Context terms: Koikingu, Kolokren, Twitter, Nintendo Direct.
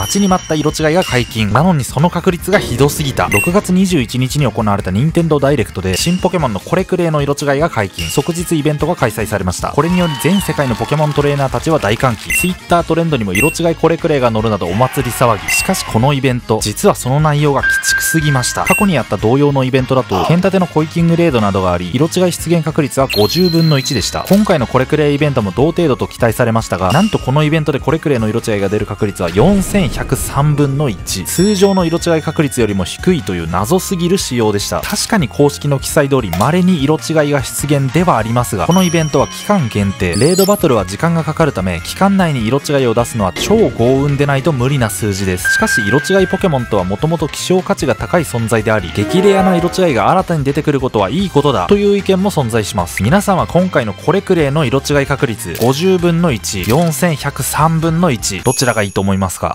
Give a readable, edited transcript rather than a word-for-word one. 待ちに待った色違いが解禁なのに、その確率がひどすぎた。6月21日に行われた任天堂ダイレクトで新ポケモンのコレクレイの色違いが解禁、即日イベントが開催されました。これにより全世界のポケモントレーナーたちは大歓喜、 Twitter トレンドにも色違いコレクレイが載るなどお祭り騒ぎ。しかしこのイベント、実はその内容が鬼畜すぎました。過去にあった同様のイベントだと剣立てのコイキングレードなどがあり、色違い出現確率は50分の1でした。今回のコレクレイイベントも同程度と期待されましたが、なんとこのイベントでコレクレイの色違いが出る確率は4103分の1、通常の色違い確率よりも低いという謎すぎる仕様でした。確かに公式の記載通り稀に色違いが出現ではありますが、このイベントは期間限定、レードバトルは時間がかかるため期間内に色違いを出すのは超豪運でないと無理な数字です。しかし色違いポケモンとはもともと希少価値が高い存在であり、激レアな色違いが新たに出てくることはいいことだという意見も存在します。皆さんは今回のコレクレイの色違い確率50分の1、4103分の1、どちらがいいと思いますか？